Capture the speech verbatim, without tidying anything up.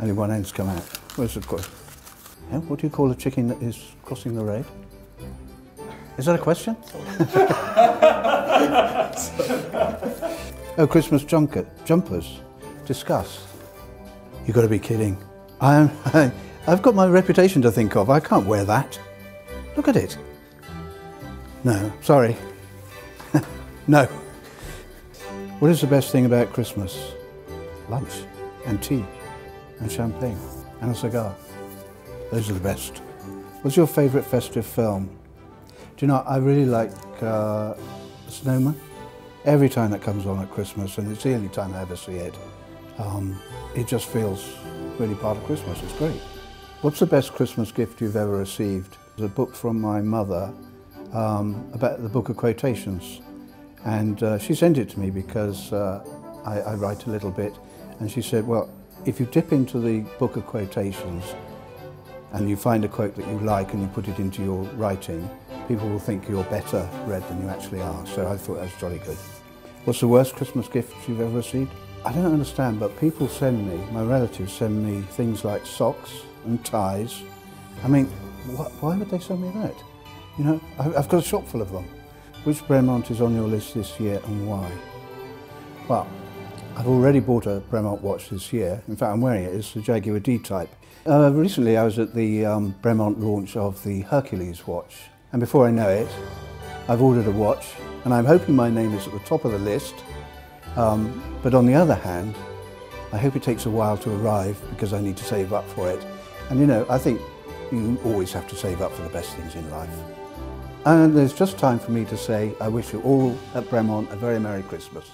Only one end's come out. Where's the question? Yeah, what do you call a chicken that is crossing the road? Is that a question? Oh, Christmas junket, jumpers. Discuss. You've got to be kidding. I'm, I, I've got my reputation to think of. I can't wear that. Look at it. No, sorry. No. What is the best thing about Christmas? Lunch and tea and champagne and a cigar. Those are the best. What's your favourite festive film? Do you know, I really like uh, Snowman. Every time that comes on at Christmas, and it's the only time I ever see it, um, it just feels really part of Christmas. It's great. What's the best Christmas gift you've ever received? There's a book from my mother um, about the Book of Quotations. And uh, she sent it to me because uh, I, I write a little bit. And she said, well, if you dip into the Book of Quotations and you find a quote that you like and you put it into your writing, people will think you're better read than you actually are. So I thought that was jolly good. What's the worst Christmas gift you've ever received? I don't understand, but people send me, my relatives send me things like socks and ties. I mean, wh why would they send me that? You know, I've, I've got a shop full of them. Which Bremont is on your list this year and why? Well, I've already bought a Bremont watch this year. In fact, I'm wearing it. It's the Jaguar D-type. Uh, recently, I was at the um, Bremont launch of the Hercules watch. And before I know it, I've ordered a watch, and I'm hoping my name is at the top of the list. Um, but on the other hand, I hope it takes a while to arrive because I need to save up for it. And you know, I think you always have to save up for the best things in life. And there's just time for me to say, I wish you all at Bremont a very Merry Christmas.